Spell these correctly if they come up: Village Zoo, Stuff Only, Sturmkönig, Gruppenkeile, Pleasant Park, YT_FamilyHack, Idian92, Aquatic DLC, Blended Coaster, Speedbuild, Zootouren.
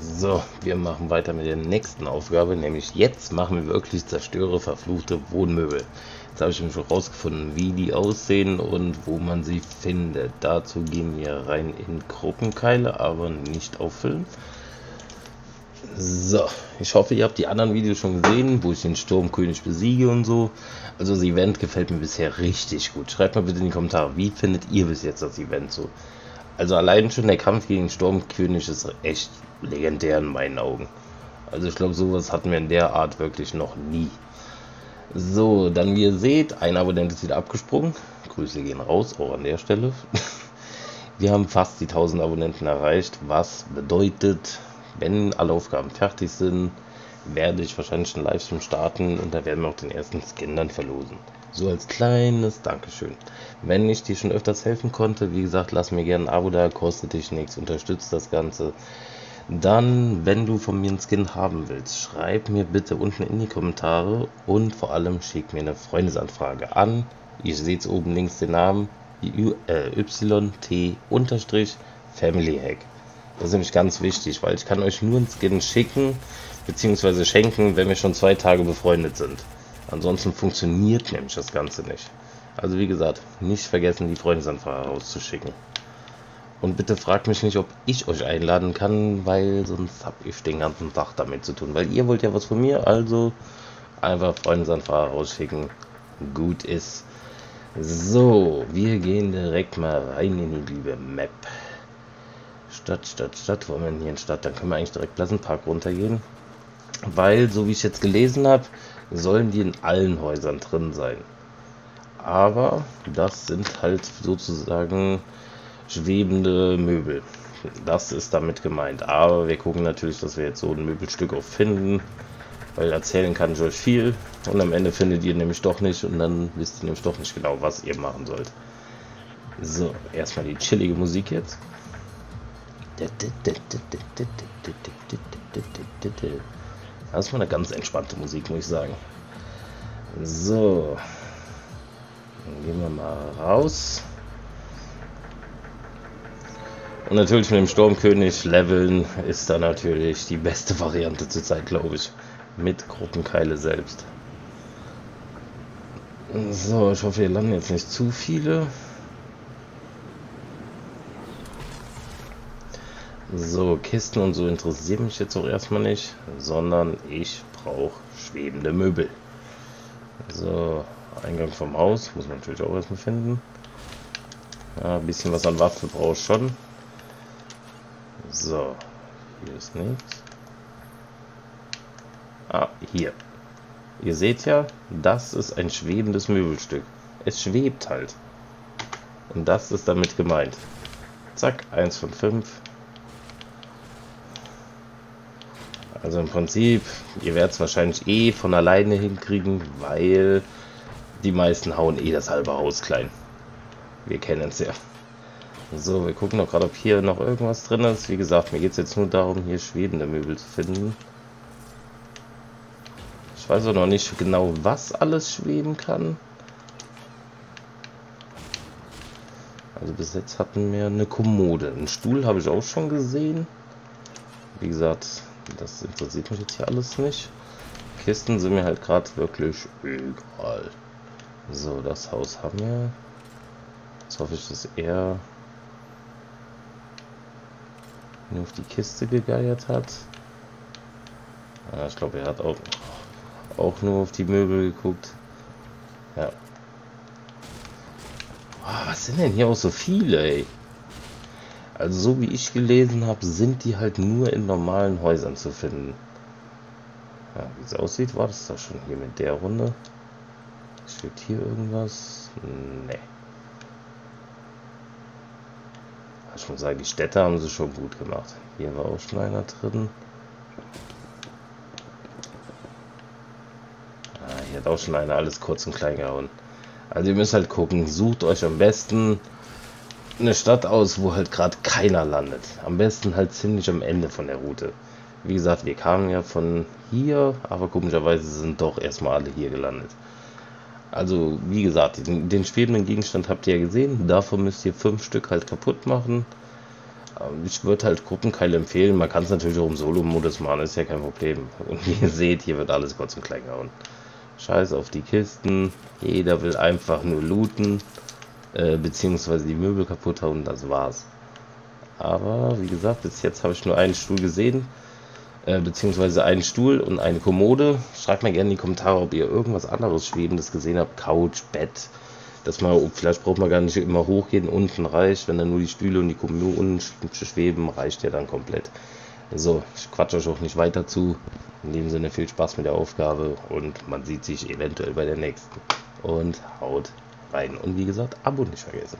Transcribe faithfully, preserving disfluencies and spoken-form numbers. So, wir machen weiter mit der nächsten Aufgabe, nämlich jetzt machen wir wirklich zerstöre verfluchte Wohnmöbel. Jetzt habe ich nämlich schon rausgefunden, wie die aussehen und wo man sie findet. Dazu gehen wir rein in Gruppenkeile, aber nicht auffüllen. So, ich hoffe, ihr habt die anderen Videos schon gesehen, wo ich den Sturmkönig besiege und so. Also das Event gefällt mir bisher richtig gut. Schreibt mal bitte in die Kommentare, wie findet ihr bis jetzt das Event so? Also allein schon der Kampf gegen den Sturmkönig ist echt legendär in meinen Augen. Also ich glaube, sowas hatten wir in der Art wirklich noch nie. So, dann wie ihr seht, ein Abonnent ist wieder abgesprungen. Grüße gehen raus, auch an der Stelle. Wir haben fast die tausend Abonnenten erreicht, was bedeutet, wenn alle Aufgaben fertig sind, werde ich wahrscheinlich einen Livestream starten und da werden wir auch den ersten Skin dann verlosen. So als kleines Dankeschön. Wenn ich dir schon öfters helfen konnte, wie gesagt, lass mir gerne ein Abo da, kostet dich nichts, unterstützt das Ganze. Dann, wenn du von mir einen Skin haben willst, schreib mir bitte unten in die Kommentare und vor allem schick mir eine Freundesanfrage an. Ihr seht oben links den Namen Y T Family Hack. Das ist nämlich ganz wichtig, weil ich kann euch nur einen Skin schicken bzw. schenken, wenn wir schon zwei Tage befreundet sind. Ansonsten funktioniert nämlich das Ganze nicht. Also wie gesagt, nicht vergessen, die Freundesanfrage rauszuschicken. Und bitte fragt mich nicht, ob ich euch einladen kann, weil sonst habe ich den ganzen Tag damit zu tun. Weil ihr wollt ja was von mir, also einfach Freundesanfrage rausschicken. Gut ist. So, wir gehen direkt mal rein in die liebe Map. Stadt, Stadt, Stadt. Wo haben wir denn hier in Stadt? Dann können wir eigentlich direkt Pleasant Park runtergehen. Weil, so wie ich jetzt gelesen habe, sollen die in allen Häusern drin sein. Aber das sind halt sozusagen schwebende Möbel. Das ist damit gemeint. Aber wir gucken natürlich, dass wir jetzt so ein Möbelstück auch finden. Weil erzählen kann ich euch viel. Und am Ende findet ihr nämlich doch nicht. Und dann wisst ihr nämlich doch nicht genau, was ihr machen sollt. So, erstmal die chillige Musik jetzt. Das ist mal eine ganz entspannte Musik, muss ich sagen. So. Dann gehen wir mal raus. Und natürlich mit dem Sturmkönig leveln ist da natürlich die beste Variante zurzeit, glaube ich. Mit Gruppenkeile selbst. So, ich hoffe, hier landen jetzt nicht zu viele. So, Kisten und so interessieren mich jetzt auch erstmal nicht, sondern ich brauche schwebende Möbel. So, Eingang vom Haus, muss man natürlich auch erstmal finden. Ja, ein bisschen was an Waffe brauche ich schon. So, hier ist nichts. Ah, hier. Ihr seht ja, das ist ein schwebendes Möbelstück. Es schwebt halt. Und das ist damit gemeint. Zack, eins von fünf. Also im Prinzip, ihr werdet es wahrscheinlich eh von alleine hinkriegen, weil die meisten hauen eh das halbe Haus klein. Wir kennen es ja. So, wir gucken noch gerade, ob hier noch irgendwas drin ist. Wie gesagt, mir geht es jetzt nur darum, hier schwebende Möbel zu finden. Ich weiß auch noch nicht genau, was alles schweben kann. Also bis jetzt hatten wir eine Kommode. Einen Stuhl habe ich auch schon gesehen. Wie gesagt, das interessiert mich jetzt hier alles nicht. Kisten sind mir halt gerade wirklich egal. So, das Haus haben wir. Jetzt hoffe ich, dass er nur auf die Kiste gegeiert hat. Ja, ich glaube, er hat auch, auch nur auf die Möbel geguckt. Ja. Oh, was sind denn hier auch so viele, ey? Also so wie ich gelesen habe, sind die halt nur in normalen Häusern zu finden. Ja, wie es aussieht, war das doch schon hier mit der Runde. Steht hier irgendwas? Nee. Ich muss sagen, die Städte haben sie schon gut gemacht. Hier war auch schon einer drin. Ah, hier hat auch schon einer alles kurz und klein gehauen. Also ihr müsst halt gucken, sucht euch am besten eine Stadt aus, wo halt gerade keiner landet. Am besten halt ziemlich am Ende von der Route. Wie gesagt, wir kamen ja von hier, aber komischerweise sind doch erstmal alle hier gelandet. Also, wie gesagt, den, den schwebenden Gegenstand habt ihr ja gesehen. Davon müsst ihr fünf Stück halt kaputt machen. Ich würde halt Gruppenkeile empfehlen. Man kann es natürlich auch im Solo-Modus machen, ist ja kein Problem. Und wie ihr seht, hier wird alles kurz und klein gehauen. Scheiß auf die Kisten. Jeder will einfach nur looten, äh, beziehungsweise die Möbel kaputt hauen, das war's. Aber wie gesagt, bis jetzt habe ich nur einen Stuhl gesehen, äh, beziehungsweise einen Stuhl und eine Kommode. Schreibt mir gerne in die Kommentare, ob ihr irgendwas anderes Schwebendes gesehen habt. Couch, Bett. Dass man, vielleicht braucht man gar nicht immer hochgehen, unten reicht, wenn dann nur die Stühle und die Kommode unten schweben, reicht ja dann komplett. So, ich quatsche euch auch nicht weiter zu. In dem Sinne viel Spaß mit der Aufgabe und man sieht sich eventuell bei der nächsten. Und haut rein. Und wie gesagt, Abo nicht vergessen.